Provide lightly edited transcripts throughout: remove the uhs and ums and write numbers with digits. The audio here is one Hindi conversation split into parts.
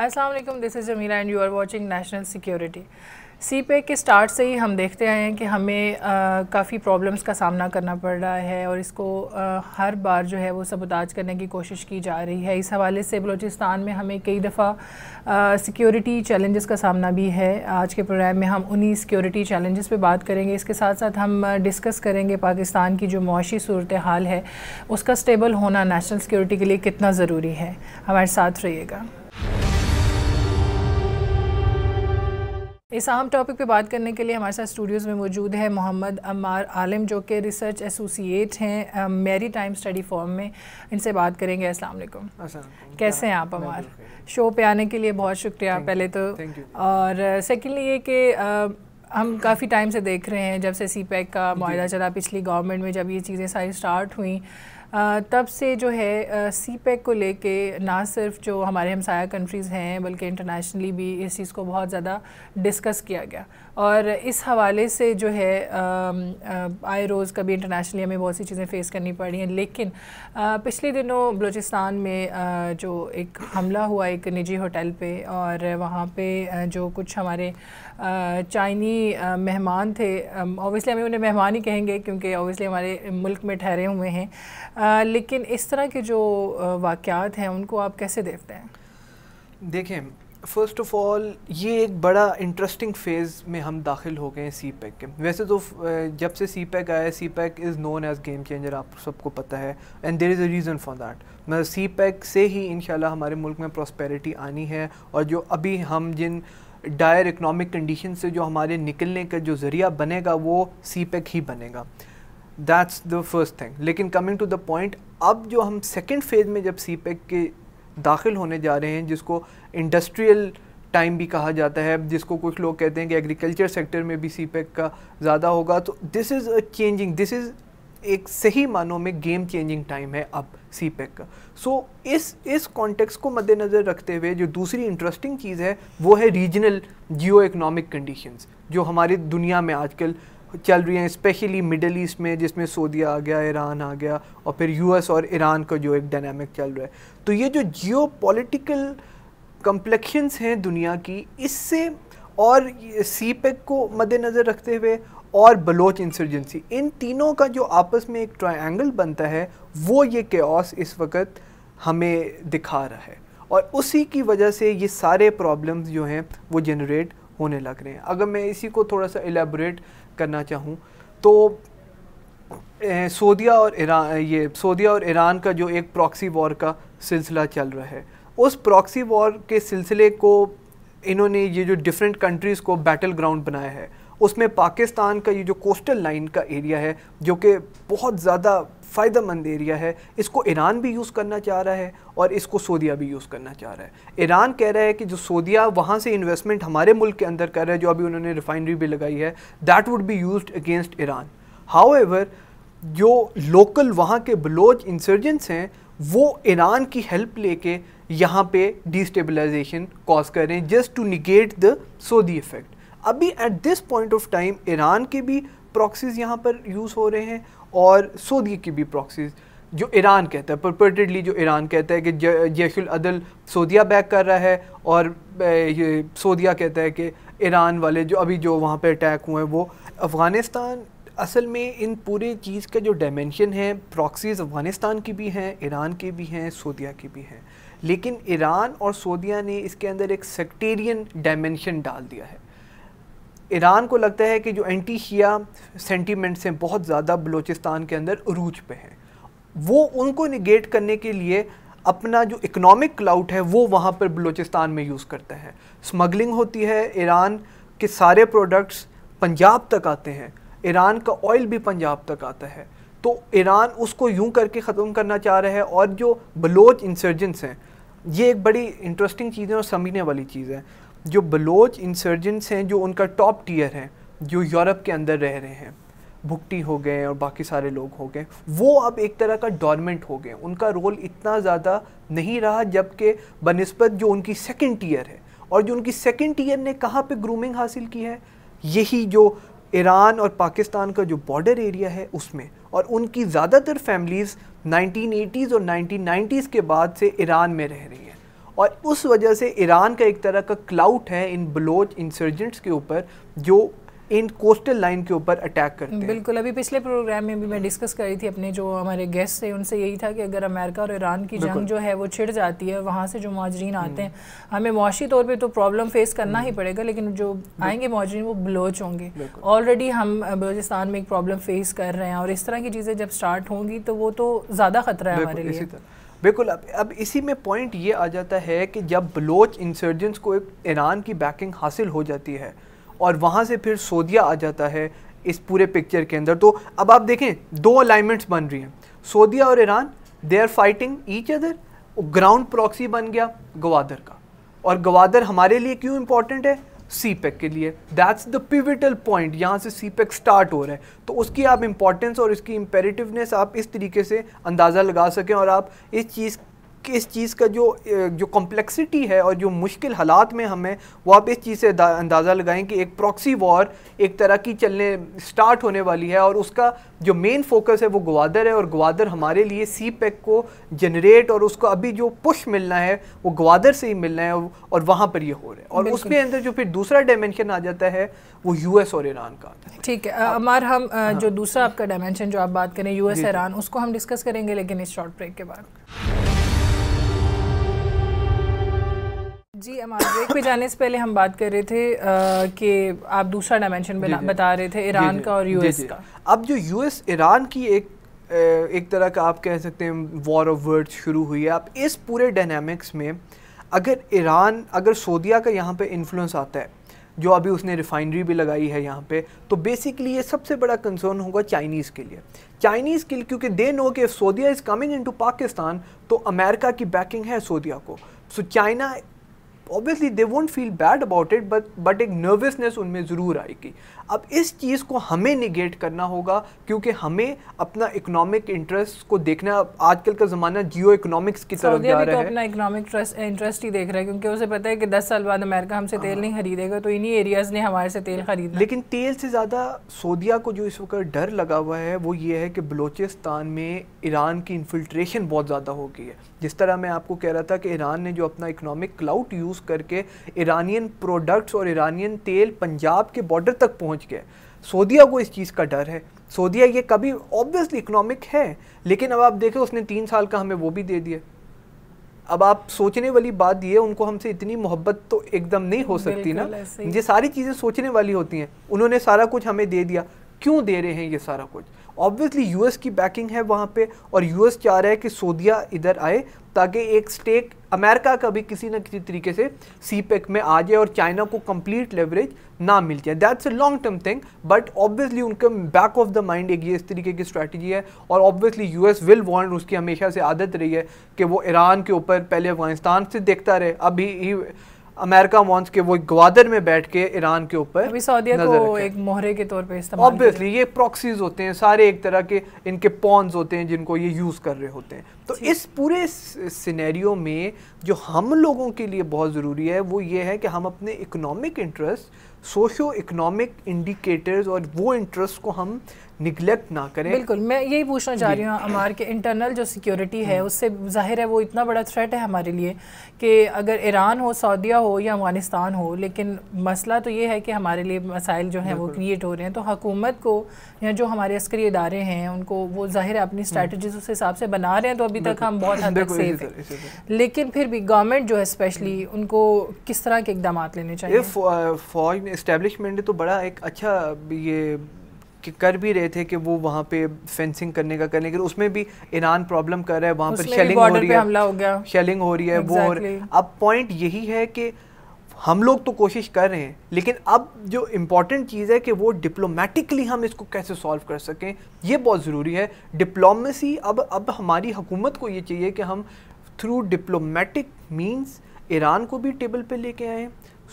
अस्सलाम वालेकुम, this is Jamila and you are watching national security. CPEC के स्टार्ट से ही हम देखते आए हैं कि हमें काफ़ी प्रॉब्लम्स का सामना करना पड़ रहा है और इसको हर बार जो है वो सबोताज करने की कोशिश की जा रही है। इस हवाले से बलूचिस्तान में हमें कई दफ़ा सिक्योरिटी चैलेंजेस का सामना भी है। आज के प्रोग्राम में हम उन्हीं सिक्योरिटी चैलेंजेस पे बात करेंगे। इसके साथ साथ हम डिस्कस करेंगे पाकिस्तान की जो मुआशी सूरत हाल है उसका स्टेबल होना नेशनल सिक्योरिटी के लिए कितना ज़रूरी है। हमारे साथ रहिएगा। इस अहम टॉपिक पे बात करने के लिए हमारे साथ स्टूडियोज़ में मौजूद है मोहम्मद अम्मार आलम, जो कि रिसर्च एसोसिएट हैं मैरीटाइम स्टडी फॉर्म में। इनसे बात करेंगे। अस्सलाम वालेकुम। कैसे हैं आप अम्मार? शो पे आने के लिए बहुत शुक्रिया पहले तो, और सेकंडली ये कि हम काफ़ी टाइम से देख रहे हैं, जब से सीपैक का मुआहदा चला पिछली गवर्नमेंट में, जब ये चीज़ें सारी स्टार्ट हुई तब से जो है सीपैक को लेके ना सिर्फ जो हमारे हमसाया कंट्रीज़ हैं बल्कि इंटरनेशनली भी इस चीज़ को बहुत ज़्यादा डिस्कस किया गया। और इस हवाले से जो है आए रोज़ कभी इंटरनेशनली हमें बहुत सी चीज़ें फ़ेस करनी पड़ी हैं। लेकिन पिछले दिनों बलूचिस्तान में जो एक हमला हुआ एक निजी होटल पे, और वहाँ पे जो कुछ हमारे चाइनी मेहमान थे, ऑब्वियसली हमें उन्हें मेहमान ही कहेंगे क्योंकि ऑब्वियसली हमारे मुल्क में ठहरे हुए हैं, लेकिन इस तरह के जो वाक़यात हैं उनको आप कैसे देखते हैं? देखें, फ़र्स्ट ऑफ़ ऑल ये एक बड़ा इंटरेस्टिंग फ़ेज़ में हम दाखिल हो गए हैं सीपैक के। वैसे तो जब से सीपैक आया, CPEC is known as game changer, आप सबको पता है, and there is a reason for that. मतलब सीपैक से ही इंशाल्लाह हमारे मुल्क में प्रॉस्पेरिटी आनी है, और जो अभी हम जिन डायर इकनॉमिक कंडीशन से जो हमारे निकलने का जो ज़रिया बनेगा वो सीपैक ही बनेगा। That's the first thing. लेकिन कमिंग टू द पॉइंट, अब जो हम सेकेंड फेज़ में जब सीपैक के दाखिल होने जा रहे हैं, जिसको इंडस्ट्रियल टाइम भी कहा जाता है, जिसको कुछ लोग कहते हैं कि एग्रीकल्चर सेक्टर में भी सीपैक का ज़्यादा होगा, तो this is a changing, this is एक सही मानों में गेम चेंजिंग टाइम है अब सीपैक का। सो इस कॉन्टेक्स्ट को मद्देनज़र रखते हुए जो दूसरी इंटरेस्टिंग चीज़ है वो है रीजनल जियो इकनॉमिक कंडीशंस जो हमारी दुनिया में आजकल चल रही हैं, स्पेशली मिडल ईस्ट में, जिसमें सऊदीया आ गया, ईरान आ गया, और फिर यूएस और ईरान का जो एक डायनामिक चल रहा है। तो ये जो जियो पॉलिटिकल कम्प्लेक्शंस हैं दुनिया की, इससे और सीपैक को मद्देनज़र रखते हुए और बलोच इंसर्जेंसी, इन तीनों का जो आपस में एक ट्रायंगल बनता है वो ये कैओस इस वक्त हमें दिखा रहा है, और उसी की वजह से ये सारे प्रॉब्लम्स जो हैं वो जनरेट होने लग रहे हैं। अगर मैं इसी को थोड़ा सा एलेबोरेट करना चाहूँ तो सऊदीया और ईरान का जो एक प्रॉक्सी वॉर का सिलसिला चल रहा है, उस प्रॉक्सी वॉर के सिलसिले को इन्होंने ये जो डिफरेंट कंट्रीज़ को बैटल ग्राउंड बनाया है, उसमें पाकिस्तान का ये जो कोस्टल लाइन का एरिया है जो कि बहुत ज़्यादा फ़ायदेमंद एरिया है, इसको ईरान भी यूज़ करना चाह रहा है और इसको सऊदीया भी यूज़ करना चाह रहा है। ईरान कह रहा है कि जो सऊदीया वहाँ से इन्वेस्टमेंट हमारे मुल्क के अंदर कर रहा है, जो अभी उन्होंने रिफाइनरी भी लगाई है, that would be used against Iran. However जो लोकल वहाँ के बलोच इंसर्जेंट्स हैं वो ईरान की हेल्प लेके यहाँ पे डिस्टेबलाइजेशन कॉज कर रहे हैं, just to negate the Saudi effect. अभी at this point of time Iran के भी प्रॉक्सीज़ यहाँ पर यूज़ हो रहे हैं और सऊदी की भी प्रॉक्सीज़, जो ईरान कहता है परपेटली, जो ईरान कहता है कि जैशुल अदल सऊदीया बैक कर रहा है, और सऊदीया कहता है कि ईरान वाले जो अभी जो वहाँ पे अटैक हुए हैं वो अफ़गानिस्तान। असल में इन पूरे चीज़ का जो डायमेंशन है, प्रॉक्सीज़ अफ़गानिस्तान की भी हैं, ईरान की भी हैं, सऊदीया की भी हैं, लेकिन ईरान और सऊदीया ने इसके अंदर एक सेक्टेरियन डायमेंशन डाल दिया है। ईरान को लगता है कि जो एंटी शिया सेंटीमेंट्स हैं बहुत ज़्यादा बलूचिस्तान के अंदर उरूज पे हैं, वो उनको निगेट करने के लिए अपना जो इकनॉमिक क्लाउड है वो वहाँ पर बलूचिस्तान में यूज़ करता है। स्मगलिंग होती है, ईरान के सारे प्रोडक्ट्स पंजाब तक आते हैं, ईरान का ऑयल भी पंजाब तक आता है। तो ईरान उसको यूँ करके ख़त्म करना चाह रहा है, और जो बलोच इंसर्जेंट्स हैं, ये एक बड़ी इंटरेस्टिंग चीज़ है और समझने वाली चीज़ है। जो बलोच इंसर्जेंट्स हैं, जो उनका टॉप टीयर हैं, जो यूरोप के अंदर रह रहे हैं, भुट्टी हो गए और बाकी सारे लोग हो गए, वो अब एक तरह का डॉर्मेंट हो गए, उनका रोल इतना ज़्यादा नहीं रहा, जबकि बनिस्बत जो उनकी सेकंड टीयर है। और जो उनकी सेकंड टीयर ने कहाँ पे ग्रूमिंग हासिल की है, यही जो ईरान और पाकिस्तान का जो बॉर्डर एरिया है उसमें। और उनकी ज़्यादातर फैमिलीज़ 1980s और 1990s के बाद से ईरान में रह रही हैं, और उस वजह से ईरान का एक तरह का क्लाउड है इन बलोच इंसर्जेंट्स के ऊपर जो इन कोस्टल लाइन के ऊपर अटैक करते हैं। बिल्कुल, अभी पिछले प्रोग्राम में भी मैं डिस्कस कर रही थी अपने जो हमारे गेस्ट थे उनसे, यही था कि अगर अमेरिका और ईरान की जंग जो है वो छिड़ जाती है, वहाँ से जो मुहाजिरीन आते हैं हमें मुआशी तौर पे तो प्रॉब्लम फेस करना ही पड़ेगा, लेकिन जो आएंगे मुहाजिरीन वो बलोच होंगे। ऑलरेडी हम बलोचिस्तान में एक प्रॉब्लम फेस कर रहे हैं और इस तरह की चीज़ें जब स्टार्ट होंगी तो वो तो ज़्यादा खतरा है हमारे लिए। बिल्कुल, अब इसी में पॉइंट ये आ जाता है कि जब बलोच इंसर्जेंट्स को एक ईरान की बैकिंग हासिल हो जाती है और वहाँ से फिर सऊदीया आ जाता है इस पूरे पिक्चर के अंदर, तो अब आप देखें दो अलाइनमेंट्स बन रही हैं, सऊदीया और Iran, they are fighting each other. Ground proxy बन गया ग्वादर का, और ग्वादर हमारे लिए क्यों इम्पोर्टेंट है? सीपेक के लिए, दैट्स द पिविटल पॉइंट, यहाँ से सीपेक स्टार्ट हो रहा है। तो उसकी आप इम्पोर्टेंस और इसकी इम्पेरेटिवनेस आप इस तरीके से अंदाज़ा लगा सकें और आप इस चीज़ का जो कॉम्प्लेक्सिटी है और जो मुश्किल हालात में हमें, वो आप इस चीज़ से अंदाज़ा लगाएं कि एक प्रॉक्सी वॉर एक तरह की चलने स्टार्ट होने वाली है और उसका जो मेन फोकस है वो ग्वादर है, और ग्वादर हमारे लिए सीपेक को जनरेट और उसको अभी जो पुश मिलना है वो ग्वादर से ही मिलना है और वहाँ पर ये हो रहा है। और उसके अंदर जो फिर दूसरा डायमेंशन आ जाता है वो यूएस और ईरान का। ठीक है अमर, हम जो दूसरा आपका डायमेंशन जो आप बात करें यूएस ईरान, उसको हम डिस्कस करेंगे लेकिन इस शॉर्ट ब्रेक के बाद। जी हमारे ब्रेक पे जाने से पहले हम बात कर रहे थे कि आप दूसरा डायमेंशन बता रहे थे ईरान का और यूएस का। अब जो यूएस ईरान की एक तरह का आप कह सकते हैं वॉर ऑफ वर्ड्स शुरू हुई है। आप इस पूरे डायनामिक्स में अगर सऊदीया का यहाँ पे इन्फ्लुएंस आता है, जो अभी उसने रिफाइनरी भी लगाई है यहाँ पे, तो बेसिकली ये सबसे बड़ा कंसर्न होगा चाइनीज़ के लिए। क्योंकि दे नो कि सऊदीया is coming into Pakistan, तो अमेरिका की बैकिंग है सऊदीया को। So China obviously they won't feel bad about it, but एक नर्वसनेस उनमें ज़रूर आएगी। अब इस चीज़ को हमें निगेट करना होगा क्योंकि हमें अपना इकोनॉमिक इंटरेस्ट को देखना, आजकल का ज़माना जियो इकोनॉमिक्स की तरफ जा रहा है। अपना इकोनॉमिक इंटरेस्ट ही देख रहा है क्योंकि उसे पता है कि 10 साल बाद अमेरिका हमसे तेल नहीं खरीदेगा, तो इन्हीं एरियाज़ ने हमारे से तेल खरीदा। लेकिन तेल से ज़्यादा सऊदीया को जो इस वक्त डर लगा हुआ है वो ये है कि बलोचिस्तान में ईरान की इन्फिल्ट्रेशन बहुत ज़्यादा हो गई है। जिस तरह मैं आपको कह रहा था कि ईरान ने जो अपना इकोनॉमिक क्लाउड यूज़ करके ईरानियन प्रोडक्ट्स और ईरानियन तेल पंजाब के बॉर्डर तक पहुंच गया, सऊदीया को इस चीज़ का डर है। सऊदीया ये कभी ऑब्वियसली इकोनॉमिक है, लेकिन अब आप देखें उसने 3 साल का हमें वो भी दे दिया। अब आप सोचने वाली बात ये, उनको हमसे इतनी मोहब्बत तो एकदम नहीं हो सकती ना, ये सारी चीज़ें सोचने वाली होती हैं। उन्होंने सारा कुछ हमें दे दिया, क्यों दे रहे हैं ये सारा कुछ? ऑब्वियसली यूएस की बैकिंग है वहाँ पे, और यूएस चाह रहा है कि सऊदीया इधर आए ताकि एक स्टेक अमेरिका का भी किसी न किसी तरीके से सीपेक में आ जाए और चाइना को कंप्लीट लेवरेज ना मिल जाए। That's a long term thing, but obviously उनके बैक ऑफ द माइंड एक ये इस तरीके की स्ट्रैटेजी है। और ऑब्वियसली यूएस विल वांट, उसकी हमेशा से आदत रही है कि वो ईरान के ऊपर पहले अफगानिस्तान से देखता रहे, अभी ही अमेरिका वांट्स के वो ग्वादर में बैठ के ईरान के ऊपर सऊदीया को एक मोहरे के तौर पे इस्तेमाल। ऑब्वियसली ये प्रॉक्सीज होते हैं सारे, एक तरह के इनके पॉन्स होते हैं जिनको ये यूज़ कर रहे होते हैं। तो इस पूरे सिनेरियो में जो हम लोगों के लिए बहुत ज़रूरी है वो ये है कि हम अपने economic interest, socio economic indicators और वो इंटरेस्ट को हम निगलेक्ट ना करें। बिल्कुल, मैं यही पूछना चाह रही हूँ हमारे के इंटरनल जो सिक्योरिटी है उससे जाहिर है वो इतना बड़ा थ्रेट है हमारे लिए कि अगर ईरान हो, सऊदीया हो या अफगानिस्तान हो, लेकिन मसला तो ये है कि हमारे लिए मसाइल जो हैं वो क्रिएट हो रहे हैं। तो हुकूमत को या जो हमारे अस्करी इदारे हैं उनको, वो जाहिर है अपनी स्ट्रैटेजीज उस हिसाब से बना रहे हैं, तो अभी तक हम बहुत हद तक सेफ हैं। लेकिन फिर भी गवर्नमेंट जो है स्पेशली, उनको किस तरह के इकदाम लेने चाहिए? फौज इस्टेब्लिशमेंट ने तो बड़ा एक अच्छा ये कि कर भी रहे थे कि वो वहाँ पे फेंसिंग करने के उसमें भी ईरान प्रॉब्लम कर रहा है, वहाँ पर शेलिंग हो रही है, वो हो रही है। अब पॉइंट यही है कि हम लोग तो कोशिश कर रहे हैं, लेकिन अब जो इम्पॉर्टेंट चीज़ है कि वो डिप्लोमेटिकली हम इसको कैसे सॉल्व कर सकें, ये बहुत ज़रूरी है डिप्लोमेसी। अब हमारी हुकूमत को ये चाहिए कि हम थ्रू डिप्लोमेटिक मीन्स ईरान को भी टेबल पर लेके आएँ,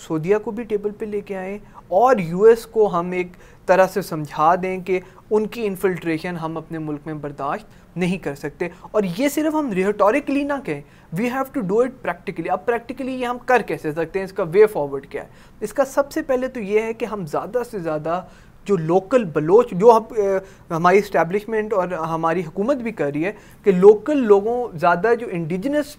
सऊदीया को भी टेबल पे लेके आएँ, और यूएस को हम एक तरह से समझा दें कि उनकी इन्फिल्ट्रेशन हम अपने मुल्क में बर्दाश्त नहीं कर सकते। और ये सिर्फ हम रिहेटोरिकली ना कहें, we have to do it practically. अब प्रैक्टिकली ये हम कर कैसे सकते हैं, इसका वे फॉरवर्ड क्या है? इसका सबसे पहले तो ये है कि हम ज़्यादा से ज़्यादा जो लोकल बलोच, जो हमारी इस्टेब्लिशमेंट और हमारी हुकूमत भी कर रही है कि लोकल लोगों, ज़्यादा जो इंडिजिनस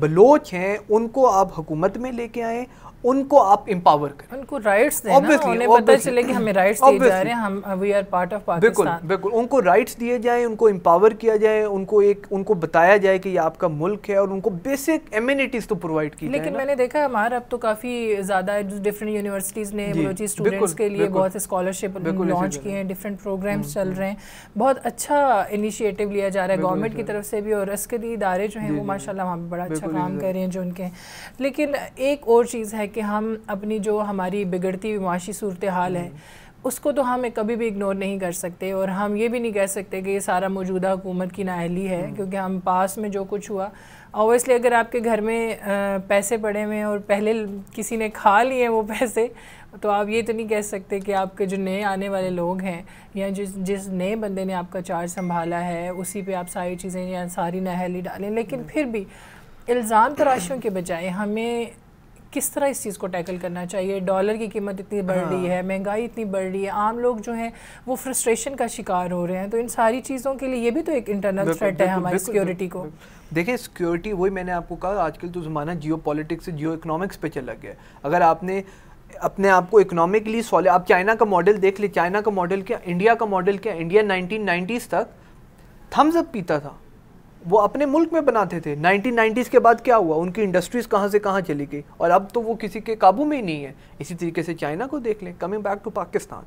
बलोच हैं उनको आप हुकूमत में लेके आएँ, उनको आप एम्पावर करें, उनको राइट्स दें, उन्हें पता चले कि हमें राइट्स दिए जा रहे हैं, हम we are part of Pakistan. बिल्कुल बिल्कुल, उनको राइट्स दिए जाए, उनको एम्पावर किया जाए, उनको एक उनको बताया जाए कि ये आपका मुल्क है और उनको बेसिक एमिनिटीज तो प्रोवाइड की। लेकिन मैंने देखा हमारे अब तो काफ़ी ज़्यादा डिफरेंट यूनिवर्सिटीज़ ने बलोची स्टूडेंट्स के लिए बहुत स्कॉलरशिप लॉन्च किए हैं, डिफरेंट प्रोग्राम्स चल रहे हैं, बहुत अच्छा इनिशिएटिव लिया जा रहा है गवर्नमेंट की तरफ से भी, और अस्करी इदारे जो हैं वो माशाल्लाह वहाँ पर बड़ा अच्छा काम कर रहे हैं जो उनके। लेकिन एक और चीज़ है कि हम अपनी जो हमारी बिगड़ती हुई माशी सूरत हाल है उसको तो हम कभी भी इग्नोर नहीं कर सकते, और हम ये भी नहीं कह सकते कि ये सारा मौजूदा हुकूमत की नाअहली है, क्योंकि हम पास में जो कुछ हुआ ऑब्वियसली अगर आपके घर में पैसे पड़े हुए हैं और पहले किसी ने खा लिए वो पैसे, तो आप ये तो नहीं कह सकते कि आपके जो नए आने वाले लोग हैं या जिस नए बंदे ने आपका चार्ज संभाला है उसी पे आप सारी चीज़ें या सारी नाअहली डालें। लेकिन फिर भी इल्ज़ाम तराशियों के बजाय हमें किस तरह इस चीज़ को टैकल करना चाहिए? डॉलर की कीमत इतनी बढ़ रही है, महंगाई इतनी बढ़ रही है, आम लोग जो हैं वो फ्रस्ट्रेशन का शिकार हो रहे हैं, तो इन सारी चीज़ों के लिए ये भी तो एक इंटरनल थ्रेट है हमारी सिक्योरिटी को। देखिए सिक्योरिटी, वही मैंने आपको कहा, आजकल तो ज़माना जियो पॉलिटिक्स से जियो इकनॉमिक्स पर चला गया। अगर आपने अपने आप को इकनॉमिकली सॉलिड, आप चाइना का मॉडल देख ले, चाइना का मॉडल क्या, इंडिया का मॉडल क्या, इंडिया 1990s तक थम्स अप पीता था, वो अपने मुल्क में बनाते थे। 1990s के बाद क्या हुआ, उनकी इंडस्ट्रीज़ कहाँ से कहाँ चली गई और अब तो वो किसी के काबू में ही नहीं है। इसी तरीके से चाइना को देख लें। Coming back to Pakistan,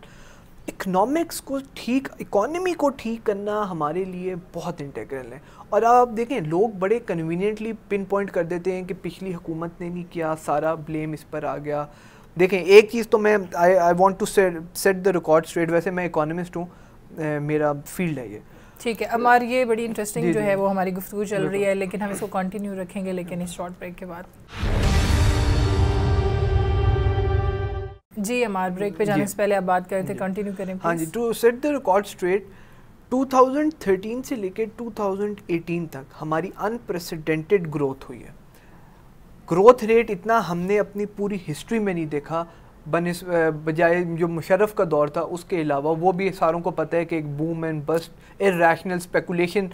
economics को ठीक, इकॉनमी को ठीक करना हमारे लिए बहुत इंटेग्रल है। और आप देखें लोग बड़े कन्वीनियंटली पिन पॉइंट कर देते हैं कि पिछली हुकूमत ने नहीं किया, सारा ब्लेम इस पर आ गया। देखें एक चीज़ तो मैं I want to set the record straight, वैसे मैं इकोनॉमिस्ट हूँ, मेरा फील्ड है ये, ठीक है। हमारी ये बड़ी इंटरेस्टिंग जो है वो हमारी गुफ्तगू चल रही है, लेकिन हम इसको कंटिन्यू रखेंगे लेकिन इस शॉर्ट ब्रेक के बाद। जी हमारे ब्रेक पे जाने से पहले आप बात कर रहे थे, कंटिन्यू करें। हाँ जी, to set the record straight 2013 से लेकर 2018 तक हमारी अनप्रेसिडेंटेड ग्रोथ हुई है। ग्रोथ रेट इतना हमने अपनी पूरी हिस्ट्री में नहीं देखा, बजाय जो मुशर्रफ का दौर था उसके अलावा। वो भी सारों को पता है कि एक boom and bust, irrational speculation,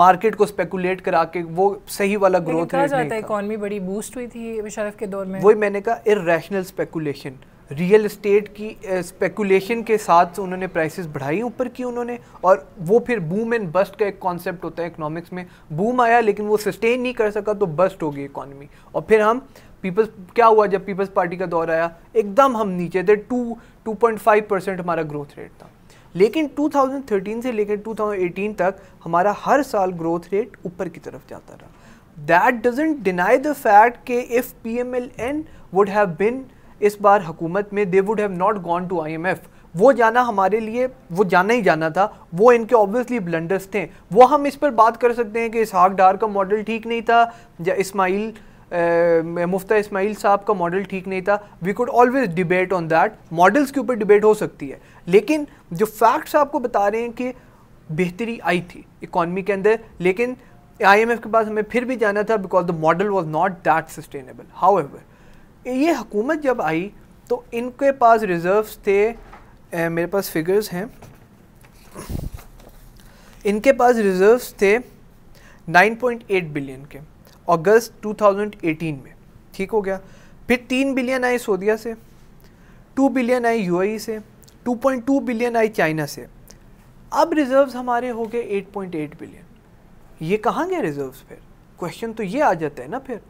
market को स्पेकुलेट करा के वो सही वाला ग्रोथ रेट नहीं था। इकॉनमी बड़ी बूस्ट हुई थी मुशर्रफ के दौर में। वही मैंने कहा, इर्रेशनल स्पेकुलेशन, रियल इस्टेट की स्पेकुलेशन के साथ उन्होंने प्राइसेस बढ़ाई, ऊपर की उन्होंने, और वो फिर बूम एंड बस्ट का एक कॉन्सेप्ट होता है इकोनॉमिक्स में। बूम आया लेकिन वो सस्टेन नहीं कर सका तो बस्ट हो गई इकॉनमी। और फिर हम पीपल्स, क्या हुआ जब पीपल्स पार्टी का दौर आया, एकदम हम नीचे थे, 2.5% हमारा ग्रोथ रेट था। लेकिन 2013 से लेकर 2018 तक हमारा हर साल ग्रोथ रेट ऊपर की तरफ जाता रहा। That doesn't deny the fact कि if PMLN would have been इस बार हुकूमत में, they would have not gone to IMF। वो जाना हमारे लिए, वो जाना ही जाना था, वो इनके ऑब्वियसली ब्लंडर्स थे। वो हम इस पर बात कर सकते हैं कि इसहाक डार का मॉडल ठीक नहीं था या मुफ्ता इस्माइल साहब का मॉडल ठीक नहीं था। We could always debate on that, models के ऊपर डिबेट हो सकती है, लेकिन जो फैक्ट्स आपको बता रहे हैं कि बेहतरी आई थी इकॉनमी के अंदर। लेकिन IMF के पास हमें फिर भी जाना था because the model was not that sustainable. However ये हुकूमत जब आई तो इनके पास रिजर्व्स थे, मेरे पास फिगर्स हैं, इनके पास रिजर्व्स थे 9.8 बिलियन के अगस्त 2018 में, ठीक हो गया। फिर 3 बिलियन आए सऊदीया से, 2 बिलियन आए UAE से, 2.2 बिलियन आए चाइना से। अब रिजर्व्स हमारे हो गए 8.8 बिलियन। ये कहाँ गए रिजर्व्स? फिर क्वेश्चन तो ये आ जाता है ना। फिर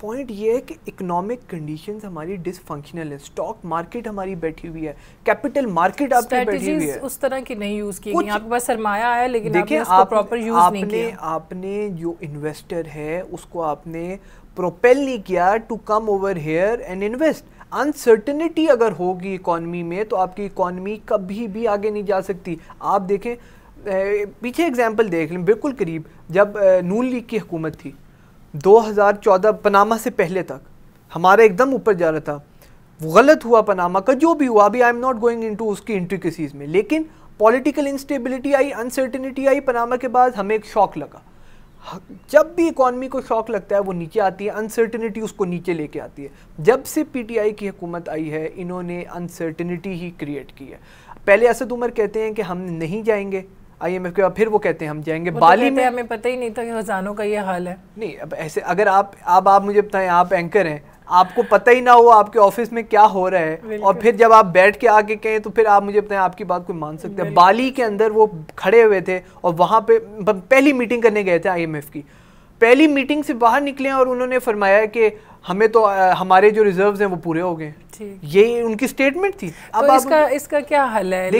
पॉइंट ये है कि इकोनॉमिक कंडीशंस हमारी डिसफंक्शनल है, स्टॉक मार्केट हमारी बैठी हुई है, कैपिटल मार्केट आपकी बैठी हुई है, उस तरह की नहीं यूज़ की गई। आपके पास सरमाया आया लेकिन देखिए आप प्रॉपर यूज़ नहीं किया, आपने जो इन्वेस्टर है उसको आपने प्रोपेल नहीं किया to come over here and invest. Uncertainty अगर होगी इकॉनमी में तो आपकी इकॉनमी कभी भी आगे नहीं जा सकती। आप देखें, पीछे एग्जाम्पल देख लें बिल्कुल करीब, जब नून लीग की हुकूमत थी 2014 पनामा से पहले तक हमारा एकदम ऊपर जा रहा था। वो गलत हुआ पनामा का जो भी हुआ, अभी I am not going into उसकी इंट्रिकेसीज में, लेकिन पॉलिटिकल इंस्टेबिलिटी आई, अनसर्टेनिटी आई, पनामा के बाद हमें एक शॉक लगा। जब भी इकॉनमी को शॉक लगता है वो नीचे आती है, अनसर्टेनिटी उसको नीचे लेके आती है। जब से PTI की हुकूमत आई है इन्होंने अनसर्टेनिटी ही क्रिएट की है। पहले असद उमर कहते हैं कि हम नहीं जाएंगे, IMF के बाद फिर वो कहते हैं हम जाएंगे बाली में। हमें पता ही नहीं था कि खजानों का ये हाल है। नहीं अब ऐसे अगर आप मुझे बताएं, आप एंकर हैं, आपको पता ही ना हो आपके ऑफिस में क्या हो रहा है और फिर जब आप बैठ के आके कहें तो फिर आप मुझे बताएं आपकी बात कोई मान सकता है। बाली के अंदर वो खड़े हुए थे और वहाँ पे पहली मीटिंग करने गए थे IMF की। पहली मीटिंग से बाहर निकले और उन्होंने फरमाया कि हमें तो हमारे जो रिजर्व्स हैं वो पूरे हो गए। ये उनकी स्टेटमेंट थी। अब तो इसका क्या हल है?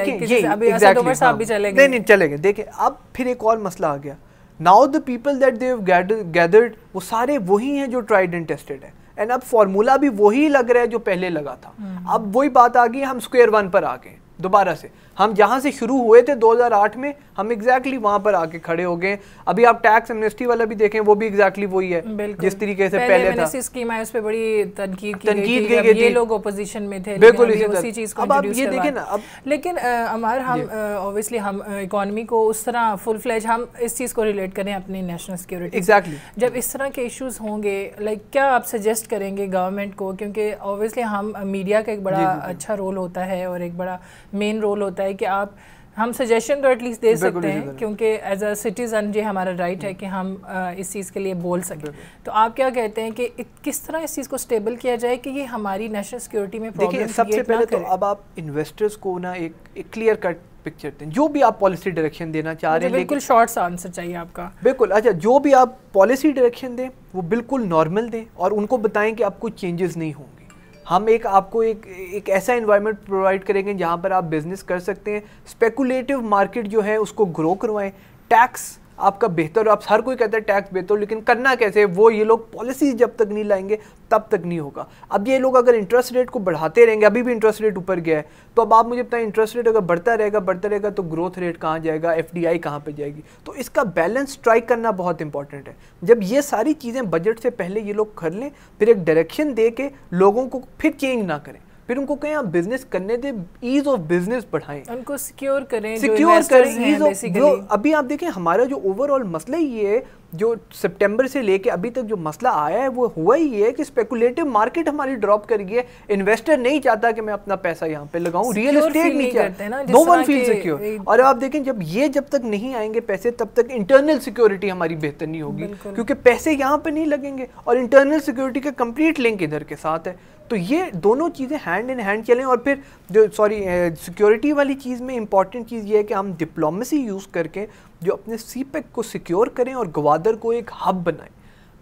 नहीं चले गए। देखिए अब फिर एक और मसला आ गया। Now the people that they have gathered वो सारे वही हैं जो ट्राइड एंड टेस्टेड है एंड अब फॉर्मूला भी वही लग रहा है जो पहले लगा था। अब वही बात आ गई, हम स्क्वायर वन पर आ गए दोबारा से। हम जहाँ से शुरू हुए थे 2008 में हम एग्जैक्टली वहाँ पर आके खड़े हो गए। अभी आप टैक्स एमनेस्टी वाला भी देखें वो भी एग्जैक्टली वही है जिस तरीके से पहले था। स्कीम आई उस पे बड़ी तनकीद की गई, ये लोग ऑपोजिशन में थे बिल्कुल उसी चीज को। अब आप ये देखें ना अब लेकिन अमर हम ऑब्वियसली हम इकोनॉमी को उस तरह फुल फ्लेज हम इस चीज़ को रिलेट करें अपनी नेशनल सिक्योरिटी। एग्जैक्टली जब इस तरह के इशूज़ होंगे लाइक क्या आप सजेस्ट करेंगे गवर्नमेंट को? क्योंकि ऑब्वियसली हम मीडिया का एक बड़ा अच्छा रोल होता है और एक बड़ा मेन रोल होता है कि आप हम सजेशन तो एटलीस्ट दे सकते हैं क्योंकि एज अ सिटीजन ये हमारा राइट है कि हम इस चीज़ के लिए बोल सकें। तो आप क्या कहते हैं कि किस तरह इस चीज़ को स्टेबल किया जाए कि ये हमारी नेशनल सिक्योरिटी में प्रॉब्लम? देखिए सबसे पहले तो अब आप इन्वेस्टर्स को ना एक क्लियर कट पिक्चर दें जो भी आप पॉलिसी डायरेक्शन देना चाह रहे हैं। बिल्कुल शॉर्ट सा आंसर चाहिए आपका। बिल्कुल अच्छा जो भी आप पॉलिसी डायरेक्शन दें वो बिल्कुल नॉर्मल दें और उनको बताएं कि आप कुछ चेंजेस नहीं होंगे। हम एक आपको एक ऐसा एनवायरनमेंट प्रोवाइड करेंगे जहाँ पर आप बिजनेस कर सकते हैं। स्पेकुलेटिव मार्केट जो है उसको ग्रो करवाएं। टैक्स आपका बेहतर, आप हर कोई कहता है टैक्स बेहतर, लेकिन करना कैसे वो ये लोग पॉलिसी जब तक नहीं लाएंगे तब तक नहीं होगा। अब ये लोग अगर इंटरेस्ट रेट को बढ़ाते रहेंगे, अभी भी इंटरेस्ट रेट ऊपर गया है, तो अब आप मुझे बताएं इंटरेस्ट रेट अगर बढ़ता रहेगा तो ग्रोथ रेट कहाँ जाएगा, FDI कहाँ पर जाएगी? तो इसका बैलेंस स्ट्राइक करना बहुत इंपॉर्टेंट है। जब ये सारी चीज़ें बजट से पहले ये लोग कर लें फिर एक डायरेक्शन दे के लोगों को फिर चेंज ना करें, फिर उनको कहें आप बिजनेस करने दे, ईज ऑफ बिजनेस बढ़ाएं, उनको सिक्योर करें ईज ऑफ ग्रो। अभी आप देखें हमारा जो ओवरऑल मसला ये है जो सितंबर से लेके अभी तक जो मसला आया है वो हुआ ही है कि स्पेकुलेटिव मार्केट हमारी ड्रॉप कर गई है। इन्वेस्टर नहीं चाहता कि मैं अपना पैसा यहाँ पे लगाऊं, रियल एस्टेट नहीं चाहता, नो वन फील सिक्योर। और आप देखें जब तक नहीं आएंगे पैसे तब तक इंटरनल सिक्योरिटी हमारी बेहतर नहीं होगी क्योंकि पैसे यहाँ पे नहीं लगेंगे और इंटरनल सिक्योरिटी का कंप्लीट लिंक इधर के साथ है। तो ये दोनों चीज़ें हैंड इन हैंड चलें। और फिर जो सिक्योरिटी वाली चीज़ में इंपॉर्टेंट चीज़ ये है कि हम डिप्लोमेसी यूज़ करके जो अपने CPEC को सिक्योर करें और ग्वादर को एक हब बनाएं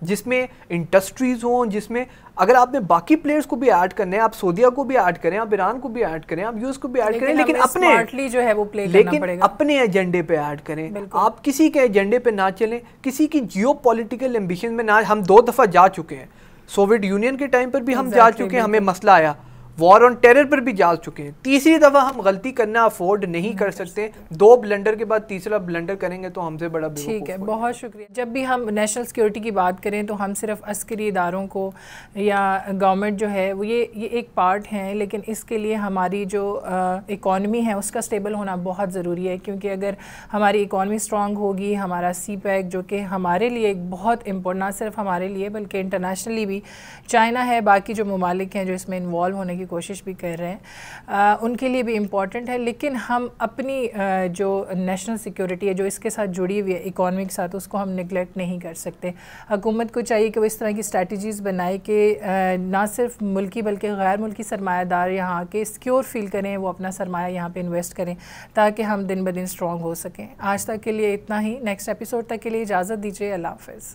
जिसमें इंडस्ट्रीज़ हों, जिसमें अगर आपने बाकी प्लेयर्स को भी ऐड करने हैं, आप सऊदीया को भी ऐड करें, आप ईरान को भी ऐड करें, आप यूएस को भी ऐड करें, लेकिन अपने जो है वो प्ले करना पड़ेगा, लेकिन अपने एजेंडे पे ऐड करें। आप किसी के एजेंडे पे ना चलें, किसी की जियोपॉलिटिकल एम्बिशन में ना। हम 2 दफ़ा जा चुके हैं, सोवियत यूनियन के टाइम पर भी हम जा चुके हैं, हमें मसला आया, वॉर ऑन टेरर पर भी जा चुके हैं। तीसरी दफ़ा हम गलती करना अफोर्ड नहीं कर सकते। 2 ब्लंडर के बाद तीसरा ब्लंडर करेंगे तो हमसे बड़ा ठीक है। बहुत शुक्रिया। जब भी हम नेशनल सिक्योरिटी की बात करें तो हम सिर्फ अस्करी इदारों को या गवर्नमेंट जो है वो ये एक पार्ट हैं, लेकिन इसके लिए हमारी जो इकॉनमी है उसका स्टेबल होना बहुत ज़रूरी है क्योंकि अगर हमारी इकॉनमी स्ट्रॉन्ग होगी, हमारा CPEC जो कि हमारे लिए एक बहुत इम्पोर्टेंट, ना सिर्फ हमारे लिए बल्कि इंटरनेशनली भी चाइना है, बाकी जो ममालिक हैं जो इसमें इन्वॉल्व होने कोशिश भी कर रहे हैं उनके लिए भी इम्पॉर्टेंट है। लेकिन हम अपनी जो नेशनल सिक्योरिटी है जो इसके साथ जुड़ी हुई है इकॉनमी के साथ, उसको हम निगलेक्ट नहीं कर सकते। हुकूमत को चाहिए कि वो इस तरह की स्ट्रैटेजीज़ बनाए कि ना सिर्फ मुल्की बल्कि गैर मुल्की सरमायादार यहाँ के सिक्योर फील करें, वो अपना सरमाया यहाँ पर इन्वेस्ट करें ताकि हम दिन ब दिन स्ट्रॉन्ग हो सकें। आज तक के लिए इतना ही। नेक्स्ट एपिसोड तक के लिए इजाज़त दीजिए। अल्लाह हाफ़िज़।